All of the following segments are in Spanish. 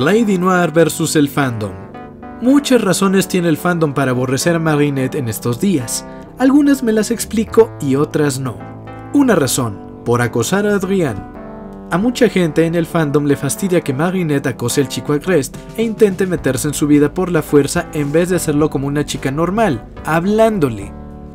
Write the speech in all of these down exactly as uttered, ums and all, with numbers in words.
Lady Noir versus el fandom. Muchas razones tiene el fandom para aborrecer a Marinette en estos días. Algunas me las explico y otras no. Una razón, por acosar a Adrián. A mucha gente en el fandom le fastidia que Marinette acose al chico Agreste e intente meterse en su vida por la fuerza en vez de hacerlo como una chica normal, hablándole.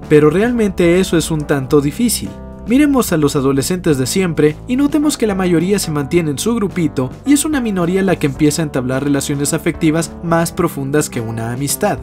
Pero realmente eso es un tanto difícil. Miremos a los adolescentes de siempre y notemos que la mayoría se mantiene en su grupito y es una minoría la que empieza a entablar relaciones afectivas más profundas que una amistad.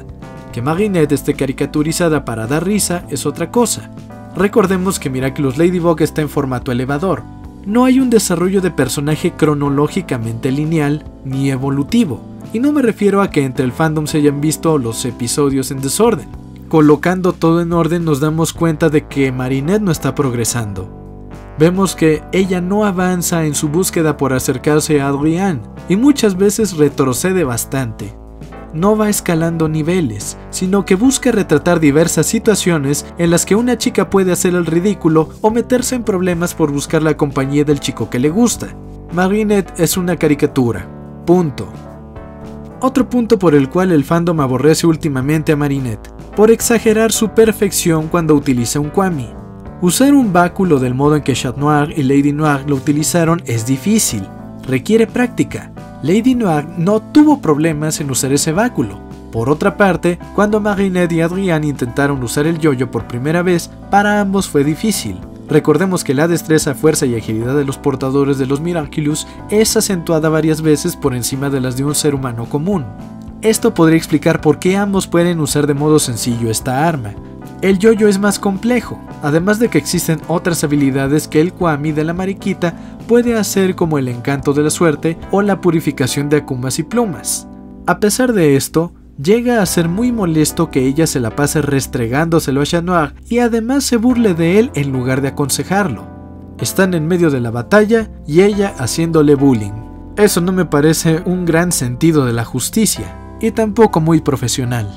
Que Marinette esté caricaturizada para dar risa es otra cosa. Recordemos que Miraculous Ladybug está en formato elevador. No hay un desarrollo de personaje cronológicamente lineal ni evolutivo, y no me refiero a que entre el fandom se hayan visto los episodios en desorden. Colocando todo en orden nos damos cuenta de que Marinette no está progresando. Vemos que ella no avanza en su búsqueda por acercarse a Adrián y muchas veces retrocede bastante. No va escalando niveles, sino que busca retratar diversas situaciones en las que una chica puede hacer el ridículo o meterse en problemas por buscar la compañía del chico que le gusta. Marinette es una caricatura. Punto. Otro punto por el cual el fandom aborrece últimamente a Marinette, por exagerar su perfección cuando utiliza un Kwami. Usar un báculo del modo en que Chat Noir y Lady Noir lo utilizaron es difícil, requiere práctica. Lady Noir no tuvo problemas en usar ese báculo. Por otra parte, cuando Marinette y Adrián intentaron usar el yoyo por primera vez, para ambos fue difícil. Recordemos que la destreza, fuerza y agilidad de los portadores de los Miraculous es acentuada varias veces por encima de las de un ser humano común. Esto podría explicar por qué ambos pueden usar de modo sencillo esta arma. El yoyo es más complejo, además de que existen otras habilidades que el Kwami de la mariquita puede hacer, como el encanto de la suerte o la purificación de akumas y plumas. A pesar de esto, llega a ser muy molesto que ella se la pase restregándoselo a Chat Noir y además se burle de él en lugar de aconsejarlo. Están en medio de la batalla y ella haciéndole bullying. Eso no me parece un gran sentido de la justicia y tampoco muy profesional.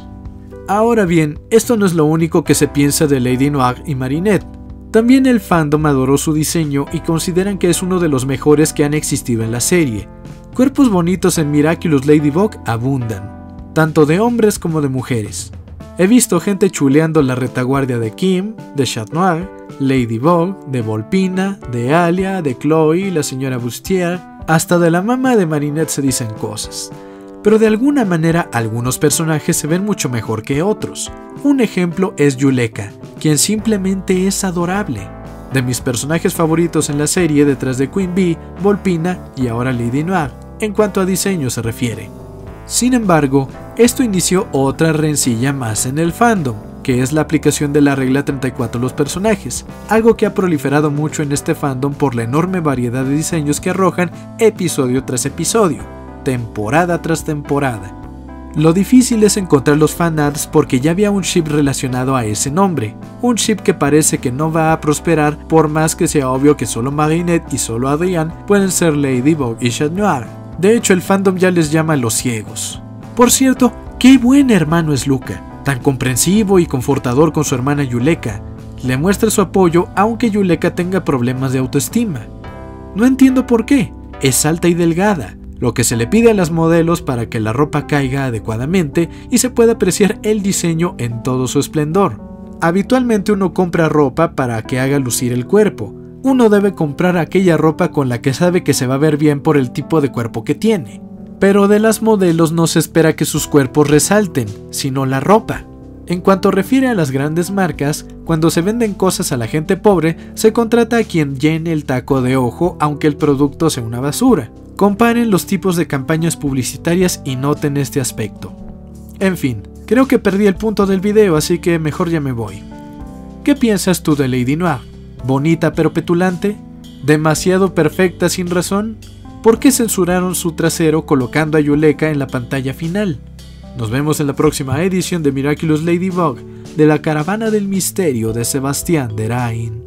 Ahora bien, esto no es lo único que se piensa de Lady Noir y Marinette. También el fandom adoró su diseño y consideran que es uno de los mejores que han existido en la serie. Cuerpos bonitos en Miraculous Ladybug abundan, tanto de hombres como de mujeres. He visto gente chuleando la retaguardia de Kim, de Chat Noir, Ladybug, de Volpina, de Alya, de Chloe, la señora Bustier, hasta de la mamá de Marinette se dicen cosas. Pero de alguna manera algunos personajes se ven mucho mejor que otros. Un ejemplo es Juleka, quien simplemente es adorable. De mis personajes favoritos en la serie, detrás de Queen Bee, Volpina y ahora Lady Noir, en cuanto a diseño se refiere. Sin embargo, esto inició otra rencilla más en el fandom, que es la aplicación de la regla treinta y cuatro a los personajes, algo que ha proliferado mucho en este fandom por la enorme variedad de diseños que arrojan episodio tras episodio, temporada tras temporada. Lo difícil es encontrar los fanarts porque ya había un ship relacionado a ese nombre, un ship que parece que no va a prosperar por más que sea obvio que solo Marinette y solo Adrián pueden ser Ladybug y Chat Noir. De hecho, el fandom ya les llama los ciegos. Por cierto, qué buen hermano es Luca, tan comprensivo y confortador con su hermana Juleka. Le muestra su apoyo aunque Juleka tenga problemas de autoestima. No entiendo por qué, es alta y delgada, lo que se le pide a las modelos para que la ropa caiga adecuadamente y se pueda apreciar el diseño en todo su esplendor. Habitualmente uno compra ropa para que haga lucir el cuerpo. Uno debe comprar aquella ropa con la que sabe que se va a ver bien por el tipo de cuerpo que tiene. Pero de las modelos no se espera que sus cuerpos resalten, sino la ropa. En cuanto refiere a las grandes marcas, cuando se venden cosas a la gente pobre, se contrata a quien llene el taco de ojo aunque el producto sea una basura. Comparen los tipos de campañas publicitarias y noten este aspecto. En fin, creo que perdí el punto del video, así que mejor ya me voy. ¿Qué piensas tú de Lady Noir? ¿Bonita pero petulante? ¿Demasiado perfecta sin razón? ¿Por qué censuraron su trasero colocando a Juleka en la pantalla final? Nos vemos en la próxima edición de Miraculous Ladybug, de la Caravana del Misterio de Sebastián Deráin.